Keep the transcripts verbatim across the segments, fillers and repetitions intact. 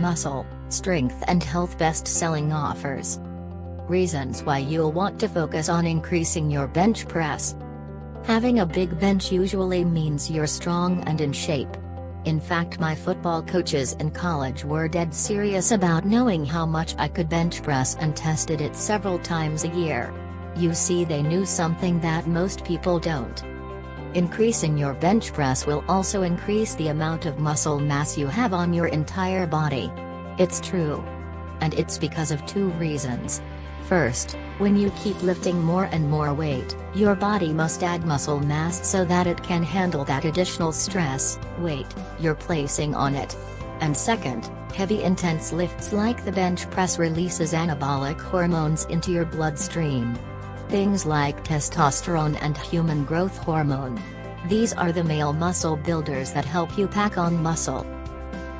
muscle, strength and health best-selling offers. Reasons why you'll want to focus on increasing your bench press. Having a big bench usually means you're strong and in shape. In fact, my football coaches in college were dead serious about knowing how much I could bench press and tested it several times a year. You see, they knew something that most people don't. Increasing your bench press will also increase the amount of muscle mass you have on your entire body. It's true. And it's because of two reasons. First, when you keep lifting more and more weight, your body must add muscle mass so that it can handle that additional stress, weight, you're placing on it. And second, heavy intense lifts like the bench press releases anabolic hormones into your bloodstream. Things like testosterone and human growth hormone. These are the male muscle builders that help you pack on muscle.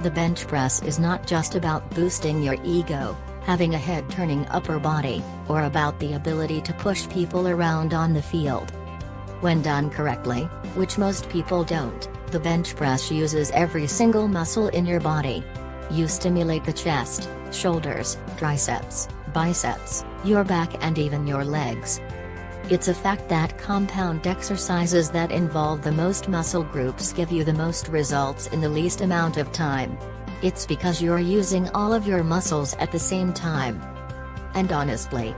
The bench press is not just about boosting your ego, having a head-turning upper body, or about the ability to push people around on the field. When done correctly, which most people don't, the bench press uses every single muscle in your body. You stimulate the chest, shoulders, triceps, biceps, your back and even your legs. It's a fact that compound exercises that involve the most muscle groups give you the most results in the least amount of time. It's because you're using all of your muscles at the same time. And honestly,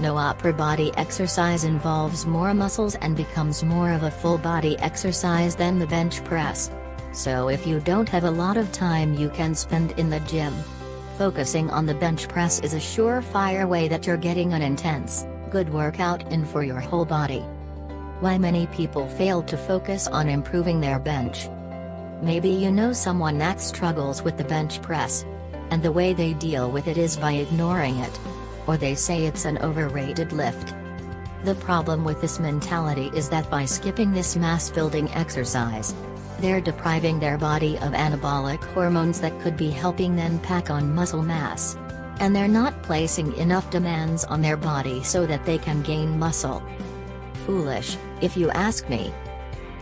no upper body exercise involves more muscles and becomes more of a full body exercise than the bench press. So if you don't have a lot of time you can spend in the gym, focusing on the bench press is a surefire way that you're getting an intense, good workout in for your whole body. Why many people fail to focus on improving their bench. Maybe you know someone that struggles with the bench press. And the way they deal with it is by ignoring it. Or they say it's an overrated lift. The problem with this mentality is that by skipping this mass-building exercise, they're depriving their body of anabolic hormones that could be helping them pack on muscle mass. And they're not placing enough demands on their body so that they can gain muscle. Foolish, if you ask me.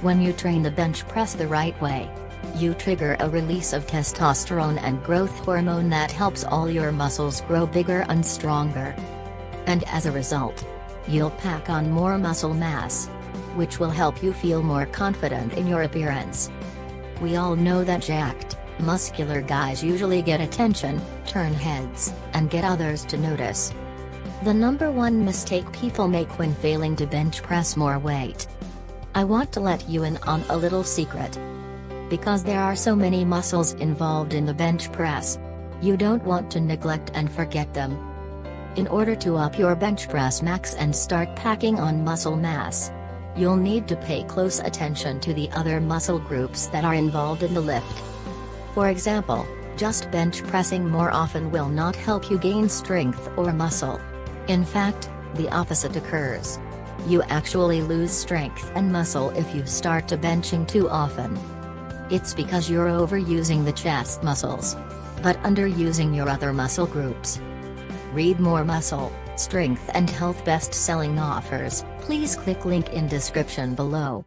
When you train the bench press the right way, you trigger a release of testosterone and growth hormone that helps all your muscles grow bigger and stronger. And as a result, you'll pack on more muscle mass, which will help you feel more confident in your appearance. We all know that jacked, muscular guys usually get attention, turn heads, and get others to notice. The number one mistake people make when failing to bench press more weight. I want to let you in on a little secret. Because there are so many muscles involved in the bench press, you don't want to neglect and forget them. In order to up your bench press max and start packing on muscle mass, you'll need to pay close attention to the other muscle groups that are involved in the lift. For example, just bench pressing more often will not help you gain strength or muscle. In fact, the opposite occurs. You actually lose strength and muscle if you start to benching too often. It's because you're overusing the chest muscles, but underusing your other muscle groups. Read more muscle, strength and health best-selling offers, please click link in description below.